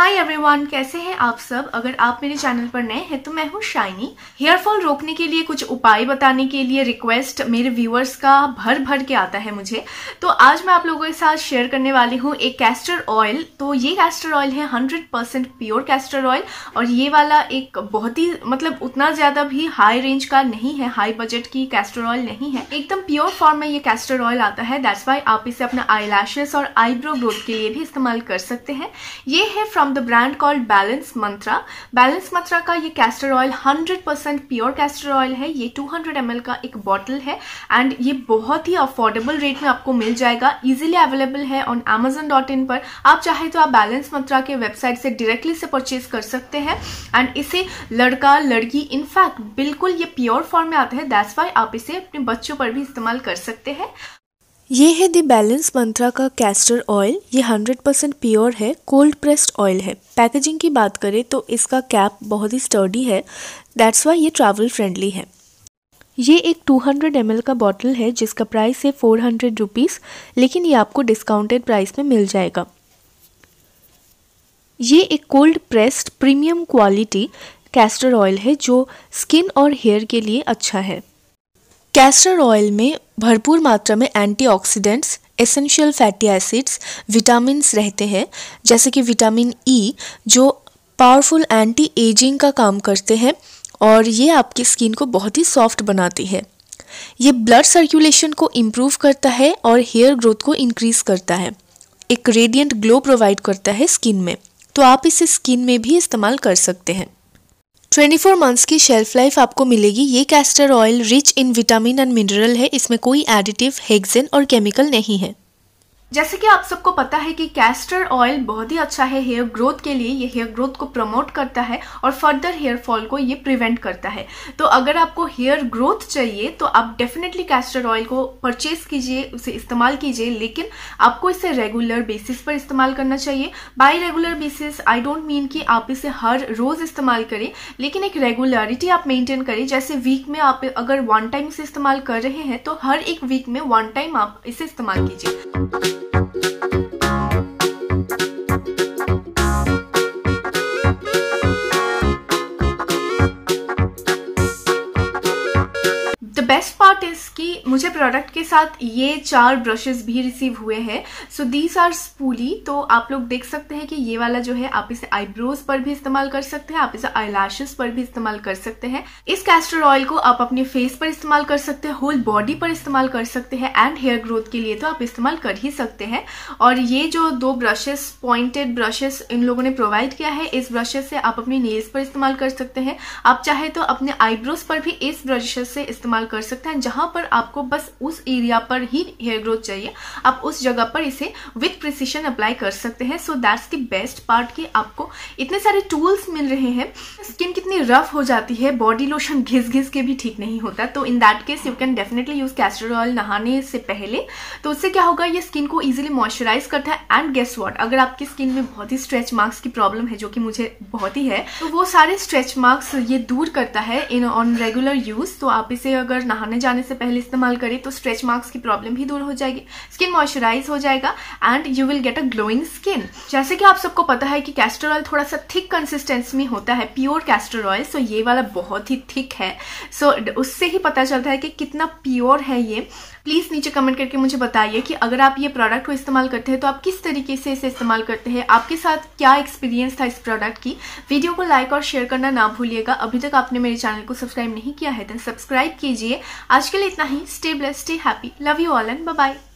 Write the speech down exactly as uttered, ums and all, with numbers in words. Hi everyone, कैसे हैं आप सब। अगर आप मेरे चैनल पर नए हैं तो मैं हूँ शाइनी। हेयर फॉल रोकने के लिए कुछ उपाय बताने के लिए रिक्वेस्ट मेरे व्यूअर्स का भर भर के आता है मुझे, तो आज मैं आप लोगों के साथ शेयर करने वाली हूँ एक कैस्टर ऑयल। तो ये कैस्टर ऑयल है hundred percent pure castor oil, और ये वाला एक बहुत ही मतलब उतना ज़्यादा भी हाई रेंज का नहीं है, हाई बजट की कैस्टर ऑयल नहीं है, एकदम प्योर फॉर्म में ये कैस्टर ऑयल आता है। दैट्स वाई आप इसे अपना आई लैशेस और आईब्रो ग्रोथ के लिए भी इस्तेमाल कर सकते हैं। ये है from the brand called Balance Mantra. Balance मंत्रा का ये castor oil hundred percent pure castor oil है। ये टू हंड्रेड एम एल का एक बॉटल है एंड ये बहुत ही अफोर्डेबल रेट में आपको मिल जाएगा। इजीली अवेलेबल है ऑन अमेजन डॉट इन पर। आप चाहे तो आप बैलेंस मंत्रा के वेबसाइट से डायरेक्टली से परचेज कर सकते हैं। एंड इसे लड़का लड़की इनफैक्ट बिल्कुल ये प्योर फॉर्म में आता है। दैट्स वाई आप इसे अपने बच्चों पर भी इस्तेमाल कर सकते हैं। ये है द बैलेंस मंत्रा का कैस्टर ऑयल। ये हंड्रेड परसेंट प्योर है, कोल्ड प्रेस्ड ऑयल है। पैकेजिंग की बात करें तो इसका कैप बहुत ही स्टर्डी है, दैट्स वाई ये ट्रैवल फ्रेंडली है। ये एक टू हंड्रेड एम एल का बॉटल है जिसका प्राइस है फोर हंड्रेड रुपीज़, लेकिन ये आपको डिस्काउंटेड प्राइस में मिल जाएगा। ये एक cold pressed premium quality castor oil है जो स्किन और हेयर के लिए अच्छा है। कैस्टर ऑयल में भरपूर मात्रा में antioxidants, essential fatty acids, vitamins रहते हैं, जैसे कि विटामिन ई जो पावरफुल एंटी एजिंग का काम करते हैं, और ये आपकी स्किन को बहुत ही सॉफ्ट बनाती है। ये ब्लड सर्कुलेशन को इम्प्रूव करता है और हेयर ग्रोथ को इंक्रीज़ करता है। एक रेडियंट ग्लो प्रोवाइड करता है स्किन में, तो आप इसे स्किन में भी इस्तेमाल कर सकते हैं। ट्वेंटी फोर मंथ्स की शेल्फ लाइफ आपको मिलेगी। ये castor oil rich in vitamin and mineral है, इसमें कोई एडिटिव, हेक्सेन और केमिकल नहीं है। जैसे कि आप सबको पता है कि कैस्टर ऑयल बहुत ही अच्छा है हेयर ग्रोथ के लिए। ये हेयर ग्रोथ को प्रमोट करता है और फर्दर हेयर फॉल को ये प्रिवेंट करता है। तो अगर आपको हेयर ग्रोथ चाहिए तो आप डेफिनेटली कैस्टर ऑयल को परचेज कीजिए, उसे इस्तेमाल कीजिए, लेकिन आपको इसे रेगुलर बेसिस पर इस्तेमाल करना चाहिए। By regular basis I don't mean कि आप इसे हर रोज़ इस्तेमाल करें, लेकिन एक रेगुलरिटी आप मेनटेन करें। जैसे वीक में आप अगर वन टाइम इसे इस्तेमाल कर रहे हैं तो हर एक वीक में वन टाइम आप इसे इस्तेमाल कीजिए। बेस्ट पार्ट इज कि मुझे प्रोडक्ट के साथ ये चार ब्रशेस भी रिसीव हुए हैं। So these are spoolie. तो आप लोग देख सकते हैं कि ये वाला जो है आप इसे आईब्रोज पर भी इस्तेमाल कर सकते हैं, आप इसे आईलैशेस पर भी इस्तेमाल कर सकते हैं। इस कैस्टर ऑयल को आप अपने फेस पर इस्तेमाल कर सकते हैं, होल बॉडी पर इस्तेमाल कर सकते हैं, एंड हेयर ग्रोथ के लिए तो आप इस्तेमाल कर ही सकते हैं। और ये जो दो ब्रशेस, पॉइंटेड ब्रशेस इन लोगों ने प्रोवाइड किया है, इस ब्रशेस से आप अपने नेल्स पर इस्तेमाल कर सकते हैं। आप चाहे तो अपने आईब्रोज पर भी इस ब्रशेस से इस्तेमाल कर सकते हैं। जहां पर आपको बस उस एरिया पर ही हेयर ग्रोथ चाहिए, आप उस जगह पर इसे विद प्रिसिशन अप्लाई कर सकते हैं। So that's the best part कि आपको इतने सारे टूल्स मिल रहे हैं। स्किन कितनी रफ हो जाती है, बॉडी लोशन घिस घिस के भी ठीक नहीं होता, तो in that case you can definitely use castor oil नहाने से पहले। तो उससे क्या होगा, ये स्किन को इजिली मॉइस्चराइज करता है। एंड गेस व्हाट, अगर आपकी स्किन में बहुत ही स्ट्रेच मार्क्स की प्रॉब्लम है, जो कि मुझे बहुत ही है, तो वो सारे स्ट्रेच मार्क्स ये दूर करता है इन ऑन रेगुलर यूज। तो आप इसे अगर नहाने जाने से पहले इस्तेमाल करें तो स्ट्रेच मार्क्स की प्रॉब्लम भी दूर हो जाएगी, स्किन मॉइस्चराइज हो जाएगा and you will get a glowing skin. जैसे कि आप सबको पता है कि कैस्टर ऑयल थोड़ा सा थिक कंसिस्टेंसी में होता है, प्योर कैस्टर ऑयल। सो ये वाला बहुत ही थिक है, सो उससे ही पता चलता है कि कितना प्योर है ये। प्लीज़ नीचे कमेंट करके मुझे बताइए कि अगर आप ये प्रोडक्ट को इस्तेमाल करते हैं तो आप किस तरीके से इसे इस्तेमाल करते हैं, आपके साथ क्या एक्सपीरियंस था इस प्रोडक्ट की। वीडियो को लाइक और शेयर करना ना भूलिएगा। अभी तक आपने मेरे चैनल को सब्सक्राइब नहीं किया है तो सब्सक्राइब कीजिए। आज के लिए इतना ही। Stay blessed, stay happy, love you all and bye bye.